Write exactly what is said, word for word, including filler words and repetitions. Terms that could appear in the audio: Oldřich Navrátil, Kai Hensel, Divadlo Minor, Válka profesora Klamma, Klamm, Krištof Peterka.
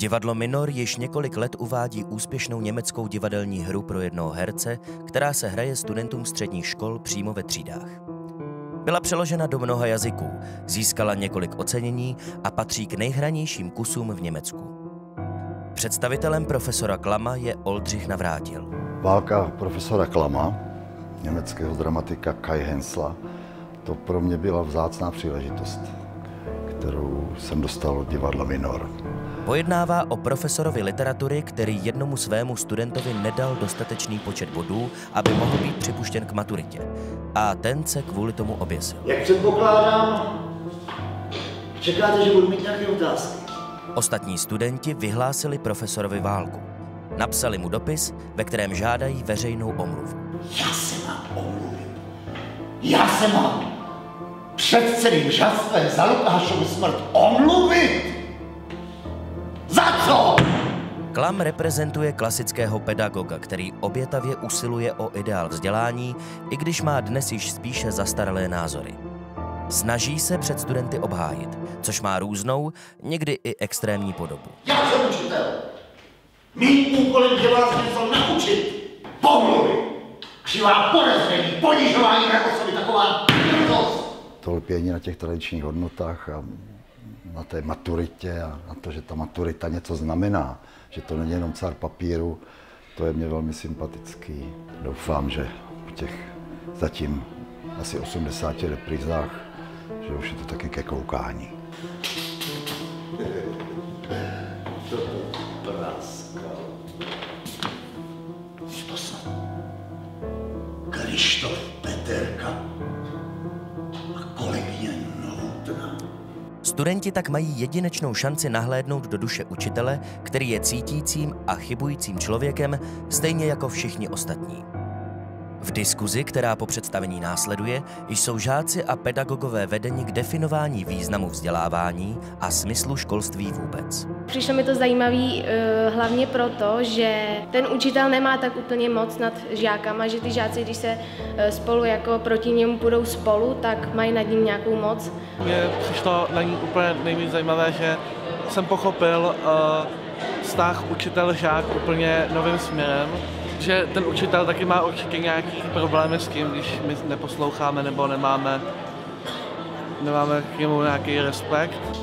Divadlo Minor již několik let uvádí úspěšnou německou divadelní hru pro jednoho herce, která se hraje studentům středních škol přímo ve třídách. Byla přeložena do mnoha jazyků, získala několik ocenění a patří k nejhranějším kusům v Německu. Představitelem profesora Klamma je Oldřich Navrátil. Válka profesora Klamma, německého dramatika Kaie Hensla, to pro mě byla vzácná příležitost, kterou jsem dostal od divadla Minor. Pojednává o profesorovi literatury, který jednomu svému studentovi nedal dostatečný počet bodů, aby mohl být připuštěn k maturitě. A ten se kvůli tomu oběsil. Jak předpokládám, čekáte, že budu mít nějaké otázky. Ostatní studenti vyhlásili profesorovi válku. Napsali mu dopis, ve kterém žádají veřejnou omluvu. Já se mám omluvit. Já se mám před celým žastvem za Lukášovu smrt omluvit. Klam reprezentuje klasického pedagoga, který obětavě usiluje o ideál vzdělání, i když má dnes již spíše zastaralé názory. Snaží se před studenty obhájit, což má různou, někdy i extrémní podobu. Já jsem učitel. Mým úkolem je vás něco naučit. Pomluvy, křivá podezření, ponižování na osoby, taková pěnost. To lpění na těch tradičních hodnotách a na té maturitě a na to, že ta maturita něco znamená, že to není jenom cár papíru, to je mě velmi sympatický. Doufám, že po těch zatím asi osmdesáti reprízách, že už je to taky ke koukání. To praskal. Je to snad Krištof Peterka a kolegyně Novotná. Studenti tak mají jedinečnou šanci nahlédnout do duše učitele, který je cítícím a chybujícím člověkem, stejně jako všichni ostatní. V diskuzi, která po představení následuje, jsou žáci a pedagogové vedeni k definování významu vzdělávání a smyslu školství vůbec. Přišlo mi to zajímavé hlavně proto, že ten učitel nemá tak úplně moc nad žákama, že ty žáci, když se spolu jako proti němu půjdou spolu, tak mají nad ním nějakou moc. Mně přišlo na ní úplně nejvíc zajímavé, že jsem pochopil vztah učitel-žák úplně novým směrem. Že ten učitel taky má určitě nějaký problémy s tím, když my neposloucháme nebo nemáme, nemáme k němu nějaký respekt.